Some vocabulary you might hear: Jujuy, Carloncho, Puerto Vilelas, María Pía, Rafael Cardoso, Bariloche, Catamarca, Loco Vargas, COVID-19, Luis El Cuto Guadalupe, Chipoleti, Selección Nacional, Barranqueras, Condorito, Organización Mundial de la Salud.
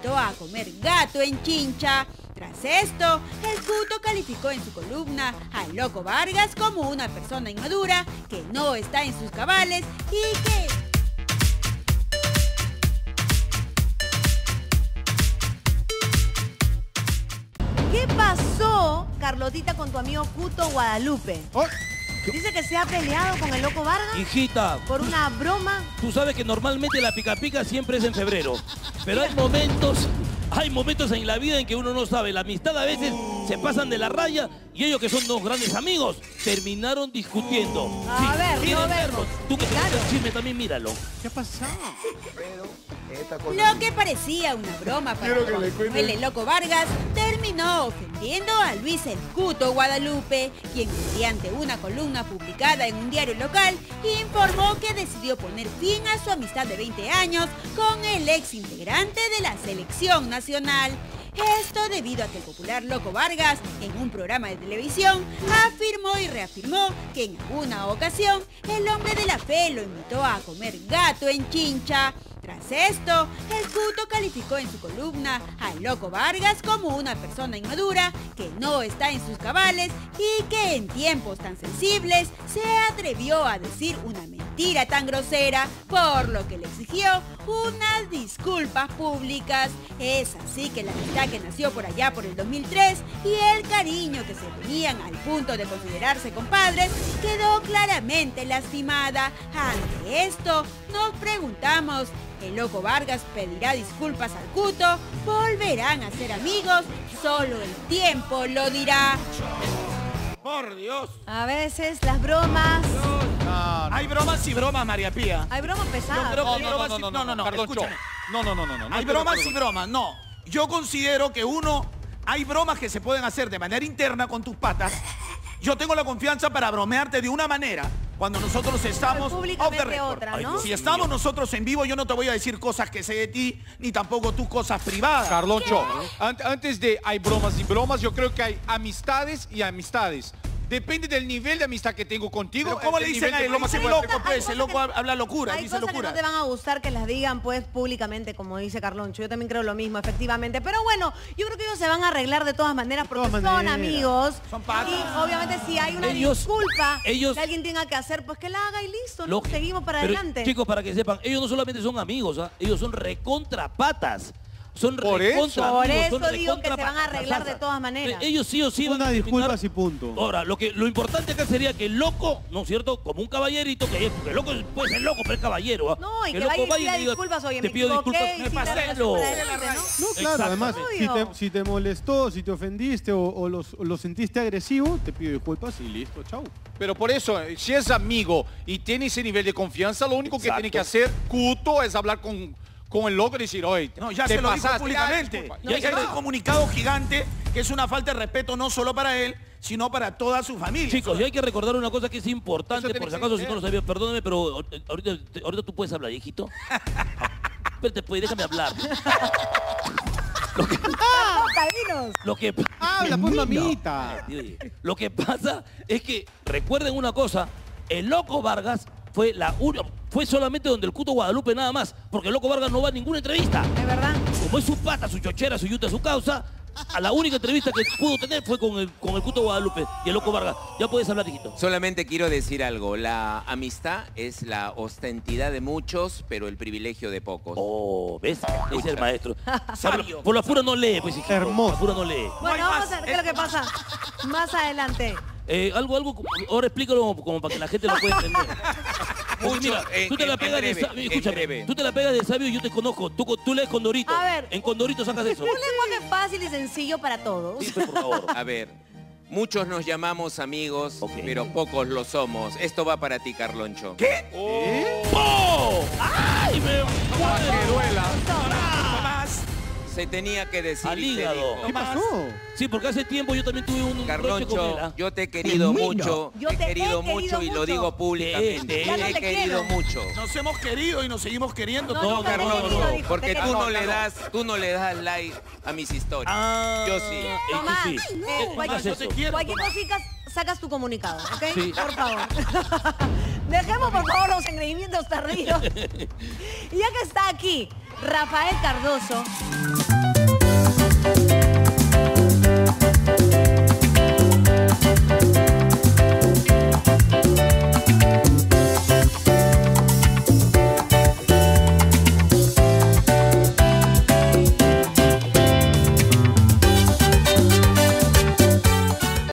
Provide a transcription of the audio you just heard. invitó a comer gato en chincha. Tras esto, el Cuto calificó en su columna a Loco Vargas como una persona inmadura que no está en sus cabales y que... ¿Qué pasó, Carlotita, con tu amigo Cuto Guadalupe? Oh. Dice que se ha peleado con el Loco Vargas. Hijita, por una broma. Tú sabes que normalmente la pica pica siempre es en febrero. Pero hay momentos en la vida en que uno no sabe. La amistad a veces se pasan de la raya y ellos que son dos grandes amigos terminaron discutiendo. A ver, tú que claro. Te chisme también, míralo. ¿Qué ha pasado? Lo que parecía una broma para el Loco Vargas terminó ofendiendo a Luis El Cuto Guadalupe, quien mediante una columna publicada en un diario local informó que decidió poner fin a su amistad de 20 años con el ex integrante de la Selección Nacional. Esto debido a que el popular Loco Vargas, en un programa de televisión, afirmó y reafirmó que en alguna ocasión el hombre de la fe lo invitó a comer gato en chincha. Tras esto, el Cuto calificó en su columna a Loco Vargas como una persona inmadura que no está en sus cabales y que en tiempos tan sensibles se atrevió a decir una mentira tan grosera, por lo que le exigió unas disculpas públicas. Es así que la amistad que nació por allá por el 2003 y el cariño que se tenían al punto de considerarse compadres quedó claramente lastimada. Ante esto, nos preguntamos... ¿El Loco Vargas pedirá disculpas al Cuto? ¿Volverán a ser amigos? Solo el tiempo lo dirá. ¡Por Dios! A veces las bromas... No. Hay bromas y bromas, María Pía. Hay bromas pesadas. No. Hay bromas y bromas, no. Yo considero que hay bromas que se pueden hacer de manera interna con tus patas. Yo tengo la confianza para bromearte de una manera... Cuando nosotros estamos off the record. Otra, ¿no? Si estamos nosotros en vivo, yo no te voy a decir cosas que sé de ti, ni tampoco tú cosas privadas. Carloncho, antes de hay bromas y bromas, yo creo que hay amistades y amistades. Depende del nivel de amistad que tengo contigo. Pero ¿cómo le dicen a él? El loco habla locura. Hay cosas que no te van a gustar que las digan, pues, públicamente, como dice Carloncho. Yo también creo lo mismo, efectivamente. Pero bueno, yo creo que ellos se van a arreglar de todas maneras porque son amigos. Son patas. Y obviamente si hay una disculpa que alguien tenga que hacer, pues que la haga y listo. Seguimos para adelante. Chicos, para que sepan, ellos no solamente son amigos, ellos son recontrapatas. Por eso digo que se van a arreglar de todas maneras. Ellos sí o sí van a disculpar. Y punto. Ahora, lo importante acá sería que el Loco, ¿no es cierto? Como un caballerito, que el Loco puede ser loco, pero es caballero. No, y que vaya y pida disculpas. Oye, te pido disculpas. Me pasé. No, claro, además, si te molestó, si te ofendiste o lo sentiste agresivo, te pido disculpas y listo, chao. Pero por eso, si es amigo y tiene ese nivel de confianza, lo único que tiene que hacer Cuto es hablar con el Loco y decir, oye, ya se lo dijo públicamente. Ya hay un comunicado gigante que es una falta de respeto no solo para él, sino para toda su familia. Chicos, y hay que recordar una cosa que es importante, por si acaso, si no lo sabías, perdóname, pero ahorita tú puedes hablar, hijito. Espérate, pues, déjame hablar. Lo que pasa es que, recuerden una cosa, el Loco Vargas fue solamente donde el Cuto Guadalupe nada más, porque el Loco Vargas no va a ninguna entrevista. Es verdad. Como es su pata, su chochera, su yuta, su causa, a la única entrevista que pudo tener fue con el Cuto Guadalupe y el Loco Vargas. Ya puedes hablar, hijito. Solamente quiero decir algo. La amistad es la ostentidad de muchos, pero el privilegio de pocos. Oh, ¿ves? Es el maestro. Por la pura no lee, pues, hijito. Hermoso. Por la pura no lee. Bueno, vamos a ver qué es lo que pasa más adelante. Ahora explícalo como para que la gente lo pueda entender. Mira, tú te la pegas de sabio. Escúchame, tú te la pegas de sabio y yo te conozco. Tú lees Condorito. A ver. En Condorito sacas eso. Un lenguaje fácil y sencillo para todos. Sí, por favor. A ver. Muchos nos llamamos amigos, pero pocos lo somos. Esto va para ti, Carloncho. ¿Qué? ¡Oh! ¡Ay! ¡Me duela! Se tenía que decir. Al hígado. ¿Qué pasó? Sí, porque hace tiempo yo también tuve un Carloncho, yo te he querido mucho. Yo te he querido mucho y lo digo públicamente. Te he querido mucho. Nos hemos querido y nos seguimos queriendo. No, Carloncho, porque tú no le das like a mis historias. Yo sí. Cualquier cosita sacas tu comunicado, ¿ok? Sí. Por favor. Dejemos por favor los engreimientos tardíos. Y ya que está aquí Rafael Cardoso.